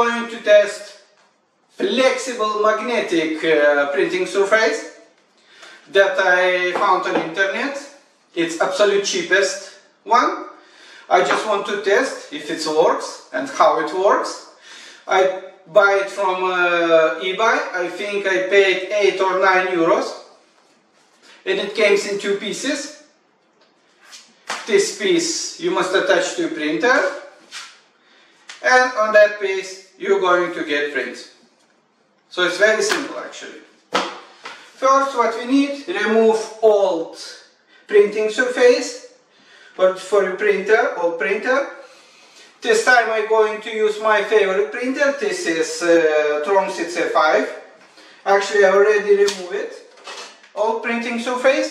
going to test flexible magnetic printing surface that I found on internet. It's absolute cheapest one. I just want to test if it works and how it works. I buy it from eBay. I think I paid 8 or 9 euros. And it came in two pieces. This piece you must attach to a printer. And on that piece you're going to get print. So it's very simple actually. First what we need, remove old printing surface for your printer or printer. This time I'm going to use my favorite printer. This is Tronxy C5. Actually I already removed it. All printing surface.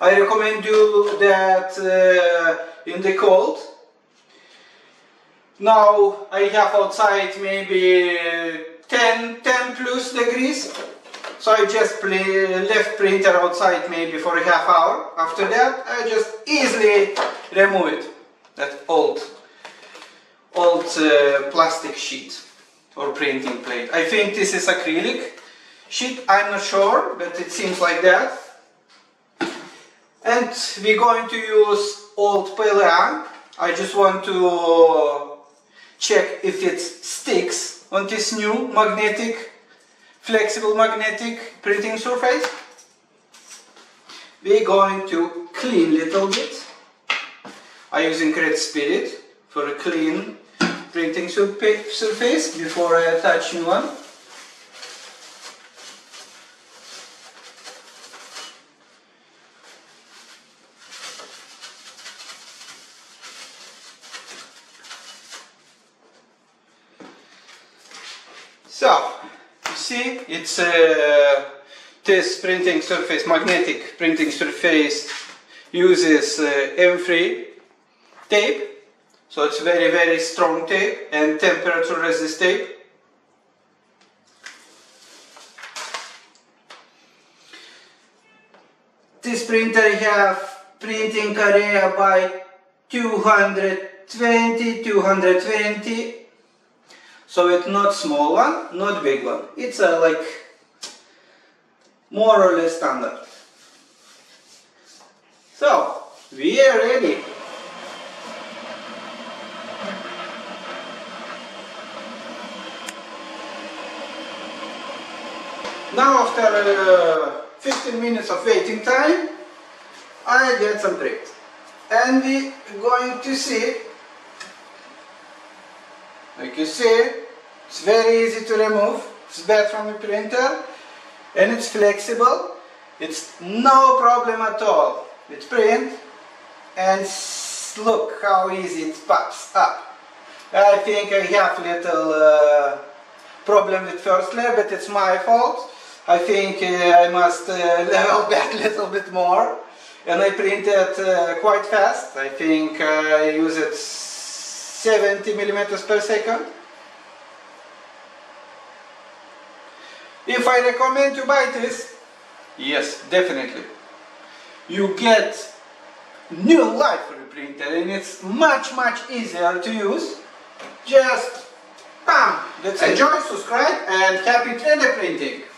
I recommend you that in the cold. Now I have outside maybe 10 plus degrees, so I just left printer outside maybe for a half hour. After that I just easily remove it, that old plastic sheet or printing plate. I think this is acrylic sheet, I'm not sure, but it seems like that. And we're going to use old PLA. I just want to check if it sticks on this new magnetic, flexible magnetic printing surface. We're going to clean a little bit. I'm using Red Spirit for a clean printing surface before I attach new one. So, you see, it's this printing surface, magnetic printing surface, uses M3 tape, so it's very strong tape and temperature resist tape. This printer have printing area by 220, so it's not small one, not big one. It's a like more or less standard. So we are ready. Now after 15 minutes of waiting time, I get some print, and we going to see. Like you see, it's very easy to remove. It's bad from the printer and it's flexible. It's no problem at all with print, and look how easy it pops up. I think I have little problem with first layer, but it's my fault. I think I must level back a little bit more, and I printed quite fast. I think I use it 70 millimeters per second. If I recommend you buy this, yes, definitely. You get new life for the printer, and it's much easier to use. Just bam, that's it. Enjoy, subscribe, and happy 3D printing.